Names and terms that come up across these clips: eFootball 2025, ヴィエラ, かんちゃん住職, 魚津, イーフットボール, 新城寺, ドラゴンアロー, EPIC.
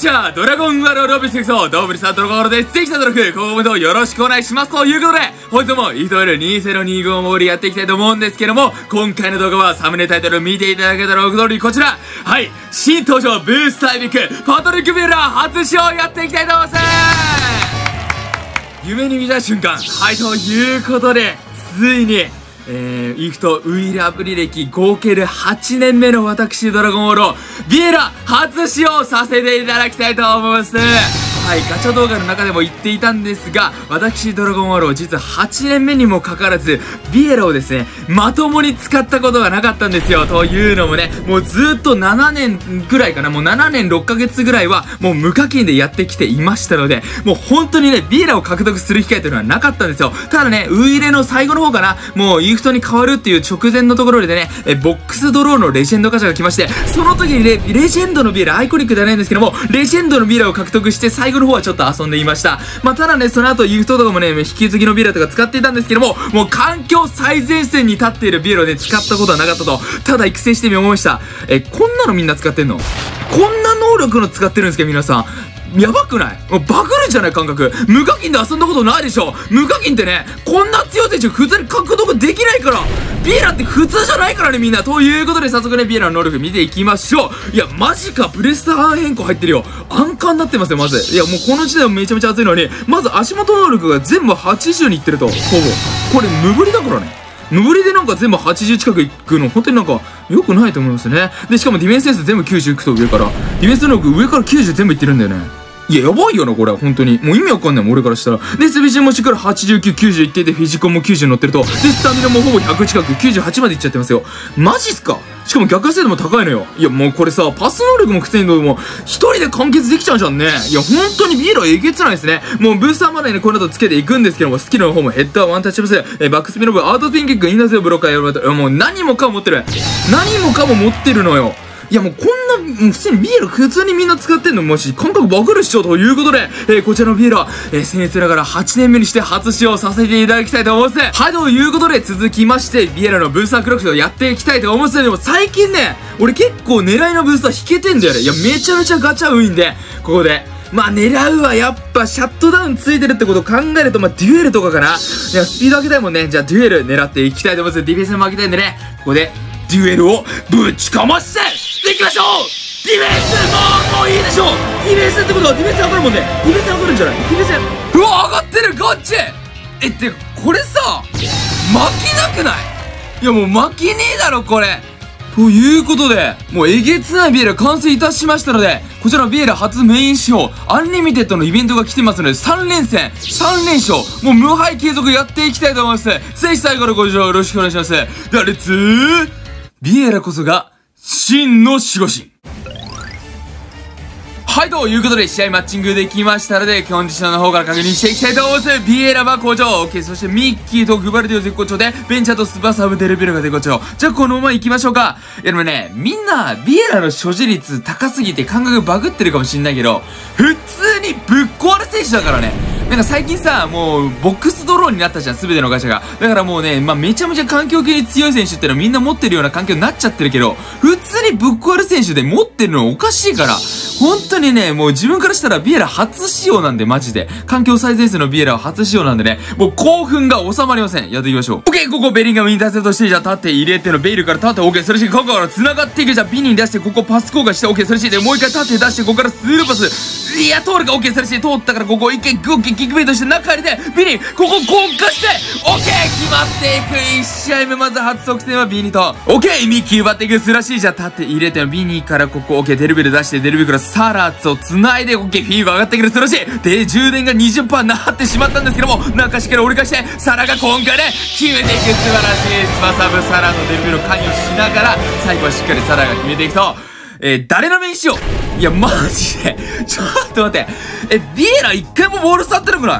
ちは、ドラゴンワローロビステクソドーブリさんドラゴンワロです。ぜひとも登録、高評価コメントよろしくお願いします。ということで、本日もイトエル2025モールやっていきたいと思うんですけども、今回の動画はサムネタイトルを見ていただけたらお通りこちら、はい、新登場ブースターEPIC、パトリック・ビューラー初使用やっていきたいと思います。夢に見た瞬間、はい、ということで、ついに、イフとウィールアプリ歴合計で8年目の私ドラゴンウォロービエラ初使用させていただきたいと思います。はい、ガチャ動画の中でも言っていたんですが、私ドラゴンウォロー実は8年目にもかかわらずビエラをですねまともに使ったことがなかったんですよ。というのもね、もうずっと7年ぐらいかな、もう7年6ヶ月ぐらいはもう無課金でやってきていましたので、もう本当にねビエラを獲得する機会というのはなかったんですよ。ただね、ウイイレの最後の方かな、もうイーフトに変わるっていう直前のところでね、ボックスドローのレジェンドガチャが来まして、その時にレジェンドのビエラ、アイコニックではないんですけども、レジェンドのビエラを獲得して最後の方はちょっと遊んでいました。まあ、ただね、その後、ユーフトとかもね、引き継ぎのビエラとか使っていたんですけども、もう環境最前線に立っているビエラをね、使ったことはなかったと、ただ育成してみ思いました。こんなのみんな使ってんの？こんな能力の使ってるんですか皆さん。やばくない？もうバグるんじゃない感覚。無課金で遊んだことないでしょ。無課金ってね、こんな強い選手普通に獲得できないから、ビエラって普通じゃないからねみんな。ということで早速ね、ビエラの能力見ていきましょう。いや、マジか、ブレスター変更入ってるよ。安価になってますよ、まず。いや、もうこの時代はめちゃめちゃ熱いのに、まず足元能力が全部80にいってると。ほぼ。これ無ぶりだからね。無ぶりでなんか全部80近くいくの、本当になんか、良くないと思いますね。で、しかもディフェンスセンス全部90いくと上から。ディフェンス能力上から90全部いってるんだよね。いや、やばいよな、これ。本当に。もう意味わかんないもん、俺からしたら。で、スビジュンもしっかり89、90いってて、フィジコンも90乗ってると。で、スタミナもほぼ100近く、98までいっちゃってますよ。マジっすか？しかも逆精度も高いのよ。いや、もうこれさ、パス能力も苦戦度も、一人で完結できちゃうじゃんね。いや、本当にビエラえげつないですね。もうブースターまでね、この後つけていくんですけども、スキルの方もヘッダー、ワンタッチブス、バックスピンロブ、アウトピンキック、インナーゼロブロッカー、やると、もう何もかも持ってる。何もかも持ってるのよ。いや、もうこんな、普通にビエラ普通にみんな使ってんのもし、感覚バグるっしょ。ということで、こちらのビエラ、僭越ながら8年目にして初使用させていただきたいと思います。はい、ということで続きまして、ビエラのブースタークラフトをやっていきたいと思います。でも最近ね、俺結構狙いのブースター引けてんだよね。いや、めちゃめちゃガチャウィンで、ここで。まあ狙うはやっぱシャットダウンついてるってことを考えると、まあデュエルとかかな。いや、スピード上げたいもんね。じゃあデュエル狙っていきたいと思います。ディフェンスも上げたいんでね、ここでデュエルをぶちかましていきましょう。ディフェンスもういいでしょう。ディフェンスってことはディフェンス上がるもんね。ディフェンス上がるんじゃない？ディフェンスうわ、上がってる。ガッチってこれさ、負けなくない？いや、もう負けねえだろこれ。ということで、もうえげつないビエラ完成いたしましたので、こちらのビエラ初メイン仕様、アンリミテッドのイベントが来てますので、3連戦、3連勝、もう無敗継続やっていきたいと思います。ぜひ最後のご視聴よろしくお願いします。ではレッツー、ビエラこそが、真の守護神。はい、ということで試合マッチングできましたので、コンディションの方から確認していきたいと思います。ビエラは好調、OK、そしてミッキーとグバルディオ絶好調で、ベンチャーとスバサブデルビルが絶好調。じゃあこのまま行きましょうか。いや、でもね、みんなビエラの所持率高すぎて感覚バグってるかもしんないけど、普通にぶっ壊る選手だからね。なんか最近さ、もう、ボックスドローになったじゃん、すべてのガチャが。だからもうね、まあ、めちゃめちゃ環境系に強い選手ってのはみんな持ってるような環境になっちゃってるけど、普通にぶっ壊る選手で持ってるのおかしいから、本当にね、もう自分からしたらビエラ初使用なんで、マジで。環境最前線のビエラは初使用なんでね、もう興奮が収まりません。やっていきましょう。オッケー、ここベリンガムに対するとして、じゃあ縦入れてのベイルから縦、オッケー、それしここから繋がっていく。じゃあビニー出して、ここパス交換して、オッケー、それしで、もう一回縦出して、ここからスルーパス。いや、通るか、オッケー、それし通ったから、ここ一回グッキー、キックベイトして中入れて、ビニー、ここ交換して、オッケー、決まっていく。1試合目、まず初得点はビニーと、オッケー、ミッキー奪っていく。すらしい。じゃあ縦入れてのビニーから、ここ、オッケー、デルベル出して、デルベルからサラツを繋いで、オッケー、フィーバー上がってくる。素晴らしい。で、充電が 20% になってしまったんですけども、中しっかり折り返して、サラが今回ね、決めていく。素晴らしい。スパサブ、サラとデルベルを関与しながら、最後はしっかりサラが決めていくと、誰の目にしよう。いや、マジで。ちょっと待って。ビエラ一回もボール触ってなくな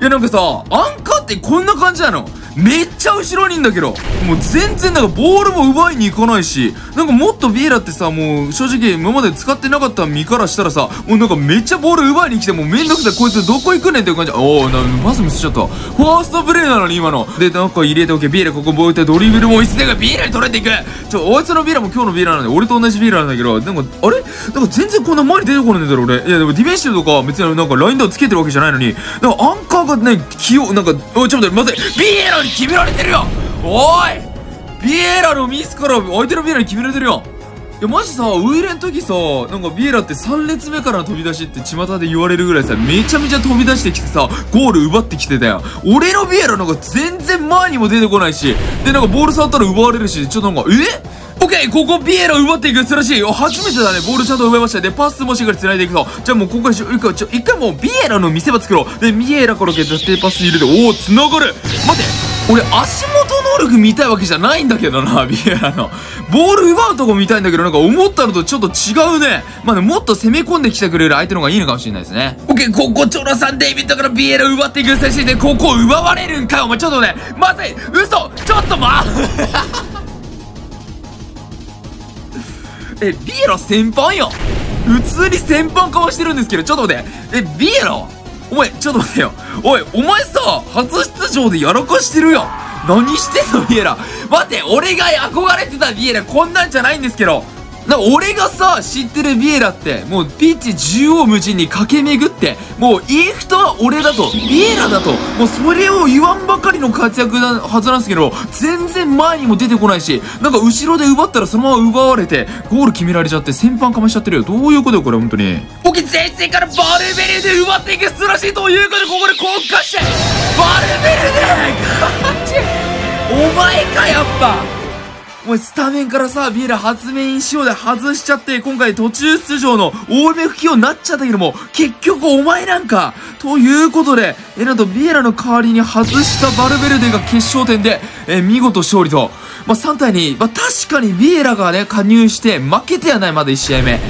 い？いや、なんかさ、アンカーってこんな感じなの？めっちゃ後ろにいんだけど、もう全然なんかボールも奪いに行かないし、なんかもっとビエラってさ、もう正直今まで使ってなかった身からしたらさ、もうなんかめっちゃボール奪いに来て、もうめんどくさい、こいつどこ行くねんっていう感じ。おお、パスミスしちゃった。ファーストプレーなのに今ので、なんか入れておけ。ビエラここボールってドリブルもいつでかビエラに取れていく。あいつのビエラも今日のビエラなんで、俺と同じビエラなんだけど、なんかあれなんか全然こんな前に出てこないんだろ俺。いやでもディフェンシブとか別になんかラインダウンつけてるわけじゃないのに、なんかアンカーがね気をなんか、おいちょっと待って、ビエラに決められてるよ。おいビエラのミスから相手のビエラに決められてるよ。いやマジさ、ウイレの時さ、なんかビエラって3列目からの飛び出しって巷で言われるぐらいさ、めちゃめちゃ飛び出してきてさ、ゴール奪ってきてたよ。俺のビエラなんか全然前にも出てこないし、でなんかボール触ったら奪われるし、ちょっとなんかオッケー、ここビエラ奪っていく。素晴らしい。初めてだね。ボールちゃんと奪いました。で、パスもしっかり繋いでいくと。じゃあもうここから一回もうビエラの見せ場作ろう。で、ビエラから決定パス入れて、おお、繋がる。待って、俺足元能力見たいわけじゃないんだけどな、ビエラの。ボール奪うとこ見たいんだけど、なんか思ったのとちょっと違うね。まあね、もっと攻め込んできてくれる相手の方がいいのかもしれないですね。オッケー、ここ、チョナサン・デイビッドからビエラ奪っていく。最新で、ここ奪われるんかよ。お前ちょっとね、まずい。嘘ちょっと待って。ビエラ先輩よ。普通に先輩かもしてるんですけど、ちょっと待って。ビエラお前、ちょっと待ってよ。おい、お前さ、初出場でやらかしてるよ。何してんの、ビエラ。待って、俺が憧れてたビエラ、こんなんじゃないんですけど。なんか俺がさ、知ってるビエラって、もうピッチ縦横無尽に駆け巡って、もうインフトは俺だと、ビエラだと、もうそれを言わんばかりの活躍なはずなんですけど、全然前にも出てこないし、なんか後ろで奪ったらそのまま奪われて、ゴール決められちゃって、先般かましちゃってるよ。どういうことよ、これ、本当に。オッケー、前線からバルベルで奪っていく。素晴らしいということで、ここで降下して、バルベルでお前か、やっぱお前スタメンからさ、ビエラ初メイン仕様で外しちゃって、今回途中出場の多め不起用になっちゃったけども、結局お前なんかということで、なんとビエラの代わりに外したバルベルデが決勝点で、見事勝利と。まあ、3対2。まあ、確かにビエラがね、加入して負けてはない、まだ1試合目。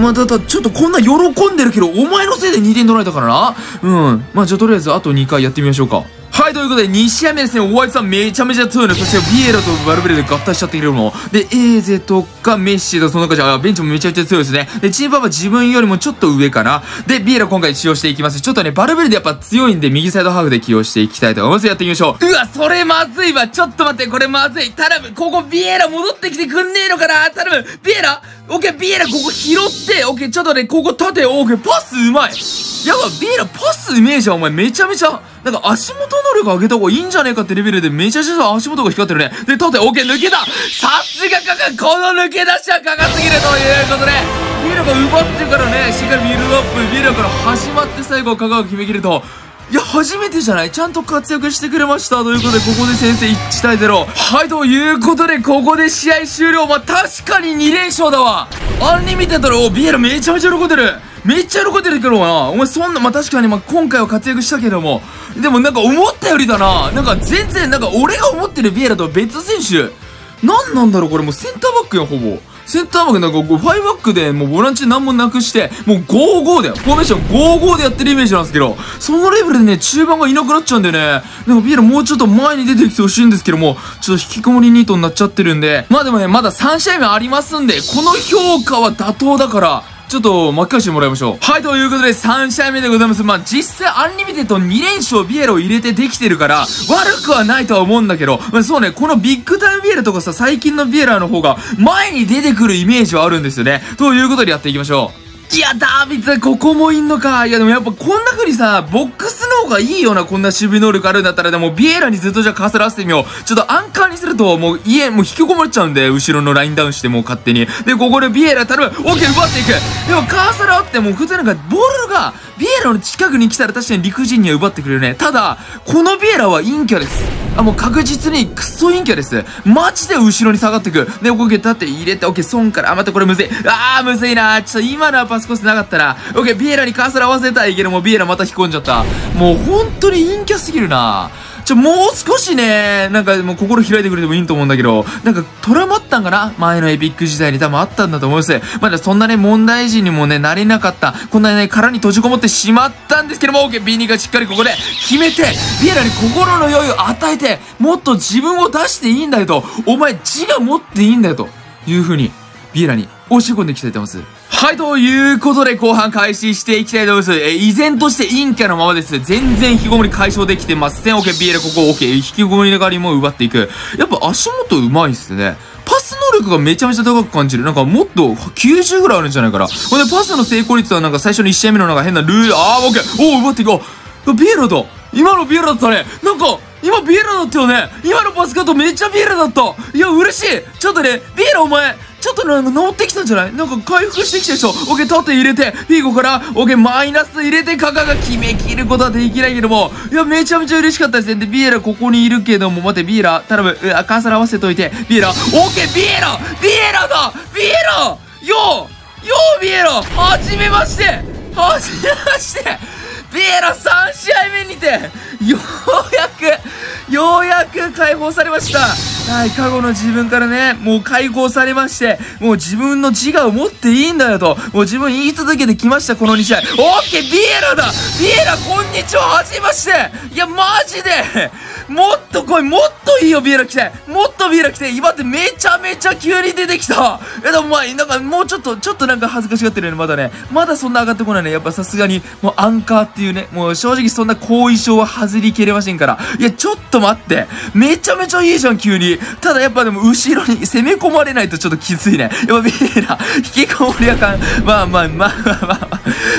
まあ、だちょっとこんな喜んでるけど、お前のせいで2点取られたからな。うん。まあ、じゃあとりあえずあと2回やってみましょうか。はい、ということで、2試合目ですね、お相手さんめちゃめちゃ強いの。そして、ビエラとバルベルデ合体しちゃっているの。で、エーゼとかメッシとその中じゃ、ベンチもめちゃめちゃ強いですね。で、チームパパ自分よりもちょっと上かな。で、ビエラ今回使用していきます。ちょっとね、バルベルデやっぱ強いんで、右サイドハーフで起用していきたいと思います。やっていきましょう。うわ、それまずいわ。ちょっと待って、これまずい。頼む、ここビエラ戻ってきてくんねえのかな。頼む、ビエラオッケー、ビエラここ拾って、オッケー、ちょっとね、ここ縦、オッケー、パスうまい。やば、ビエラパスうめえじゃん、お前めちゃめちゃ。なんか足元能力上げた方がいいんじゃねえかってレベルでめちゃくちゃ足元が光ってるね。で、縦、オッケー、抜けた。さすがカカ、この抜け出しはカカすぎるということで、ビエラが奪ってからね、しっかりビルドアップ、ビエラから始まって最後はカカが決めきると。いや、初めてじゃない？ちゃんと活躍してくれました。ということで、ここで先制1対0。はい、ということで、ここで試合終了。まあ、確かに2連勝だわ。アンリミテッドの、お、ビエラめちゃめちゃ喜んでる。めっちゃ喜んでるけどな。お前そんな、まあ、確かに、まあ、今回は活躍したけども。でもなんか思ったよりだな。なんか全然、なんか俺が思ってるビエラとは別選手。なんなんだろうこれもうセンターバックやん、ほぼ。センターバックなんか5バックでもうボランチなんもなくして、もう 5-5 だよ。フォーメーション 5-5 でやってるイメージなんですけど、そのレベルでね、中盤がいなくなっちゃうんでね、なんかビエラもうちょっと前に出てきてほしいんですけども、ちょっと引きこもりニートになっちゃってるんで、まあでもね、まだ3試合目ありますんで、この評価は妥当だから、ちょっと巻き返してもらいましょう。はい、ということで3試合目でございます。まあ、実際アンリミテッド2連勝ビエラを入れてできてるから、悪くはないとは思うんだけど、まあ、そうね、このビッグタイムビエラとかさ、最近のビエラの方が前に出てくるイメージはあるんですよね。ということでやっていきましょう。いや、ダービッツ、ここもいんのか。いや、でもやっぱこんな風にさ、ボックスの方がいいような、こんな守備能力あるんだったら、でもビエラにずっとじゃあかさらせてみよう。ちょっとアンカーにすると、もうもう引きこもっちゃうんで、後ろのラインダウンしてもう勝手に。で、ここでビエラ頼む。オッケー、奪っていく。でもカーサラってもう普通なんか、ボールが、ビエラの近くに来たら確かに理不尽には奪ってくれるね。ただ、このビエラは陰キャです。あ、もう確実にクソ陰キャです。マジで後ろに下がってく。で、オッケー、立って入れて、オッケー、損から。あ、またこれむずい。あー、むずいな。ちょっと今のはパスコースなかったら。オッケー、ビエラにカーサラ合わせたいけども、ビエラまた引っ込んじゃった。もう本当に陰キャすぎるな。もう少しね、なんかもう心開いてくれてもいいと思うんだけど、なんかトラウマあったんかな、前のエピック時代に多分あったんだと思います。まだそんなね、問題児にもね、なれなかった。こんなね、殻に閉じこもってしまったんですけども、OK、ビニがしっかりここで決めて、ビエラに心の余裕を与えて、もっと自分を出していいんだよと、お前自我持っていいんだよという風に、ビエラに押し込んでいきたいと思います。はい、ということで、後半開始していきたいと思います。依然として陰キャのままです。全然引きこもり解消できてません。OK、ビエラここ、OK、引きこもりの代わりも奪っていく。やっぱ足元上手いっすね。パス能力がめちゃめちゃ高く感じる。なんかもっと90ぐらいあるんじゃないかな。ほんで、パスの成功率はなんか最初の1試合目のなんか変なルール、OK、おー、奪っていこう。ビエラだ。今のビエラだったね。なんか、今ビエラだったよね。今のパスカットめっちゃビエラだった。いや、嬉しい。ちょっとね、ビエラお前、ちょっとなんか治ってきたんじゃない？なんか回復してきたでしょ？オッケー、縦入れて、ピーコから、オッケー、マイナス入れて、カカが決めきることはできないけども、いや、めちゃめちゃ嬉しかったですね。で、ビエラここにいるけども、待って、ビエラ、頼む、カーサル合わせといて、ビエラ、オッケー、ビエラだビエラはじめましてビエラ3試合目にて、ようやく解放されました。はい、過去の自分からね、もう解放されまして、もう自分の自我を持っていいんだよと、もう自分言い続けてきました、この2試合。オッケー、ビエラだ。ビエラ、こんにちは、はじめまして。いや、マジで。もっと来い、もっといいよ、ビエラ来て。もっとビエラ来て。今ってめちゃめちゃ急に出てきた。でもお前、なんかもうちょっとなんか恥ずかしがってるよね、まだね。まだそんな上がってこないね。やっぱさすがに、もうアンカーっていうね、もう正直そんな後遺症は外りきれませんから。いや、ちょっと待って。めちゃめちゃいいじゃん、急に。ただやっぱでも後ろに攻め込まれないとちょっときついね。やっぱビエラ、引きこもりはかん。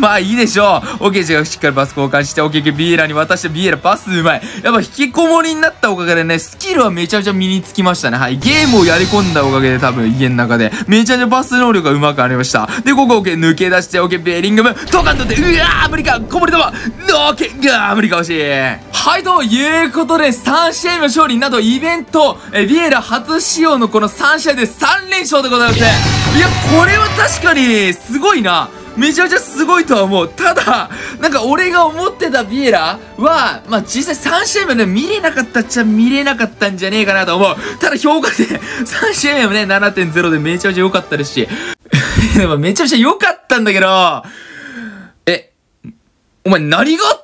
まあいいでしょう。オッケー、じゃあしっかりパス交換して、オッケー、ビエラに渡して、ビエラパスうまい。やっぱ引きこもりになったおかげでね、スキルはめちゃめちゃ身につきましたね。はい。ゲームをやり込んだおかげで多分家の中で、めちゃめちゃパス能力がうまくありました。で、ここ、オッケー、抜け出して、オッケー、ベリングム、ドカンとって、うわー、無理か、こぼれたわ、オッケー、無理か惜しい。はい、ということで、3試合目の勝利など、イベント、ビエラ初使用のこの3試合で3連勝でございますね。いや、これは確かに、すごいな。めちゃめちゃすごいとは思う。ただ、なんか俺が思ってたビエラは、まあ、実際3試合目ね、見れなかったんじゃねえかなと思う。ただ評価で、3試合目もね、7.0 でめちゃめちゃ良かったですし、めちゃめちゃ良かったんだけど、お前何があった